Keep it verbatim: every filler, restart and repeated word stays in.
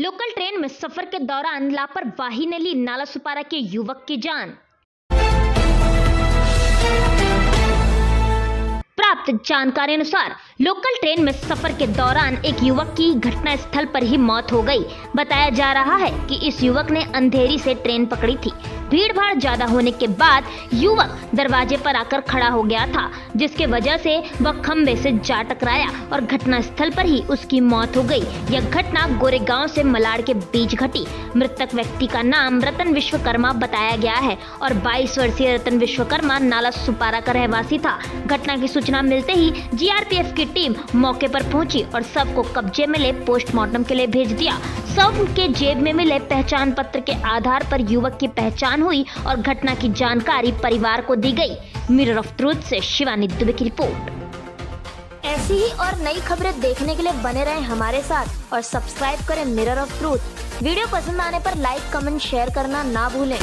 Local train में सफर के दौरान लापरवाही ने ली नालासोपारा के युवक की जान। प्राप्त जानकारी अनुसार लोकल ट्रेन में सफर के दौरान एक युवक की घटना स्थल पर ही मौत हो गई। बताया जा रहा है कि इस युवक ने अंधेरी से ट्रेन पकड़ी थी। भीड़ भाड़ ज्यादा होने के बाद युवक दरवाजे पर आकर खड़ा हो गया था, जिसके वजह से वह खंबे से जा टकराया और घटना स्थल पर ही उसकी मौत हो गई। यह घटना गोरेगांव से मलाड के बीच घटी। मृतक व्यक्ति का नाम रतन विश्वकर्मा बताया गया है और बाईस वर्षीय रतन विश्वकर्मा नालासोपारा का रहवासी था। घटना की सूचना मिलते ही जी आर पी एफ की टीम मौके पर पहुंची और शव को कब्जे में ले पोस्टमार्टम के लिए भेज दिया। शव के जेब में मिले पहचान पत्र के आधार पर युवक की पहचान हुई और घटना की जानकारी परिवार को दी गई। मिरर ऑफ ट्रूथ से शिवानी दुबे की रिपोर्ट। ऐसी ही और नई खबरें देखने के लिए बने रहें हमारे साथ और सब्सक्राइब करें मिरर ऑफ ट्रूथ। वीडियो पसंद आने पर लाइक कमेंट शेयर करना ना भूलें।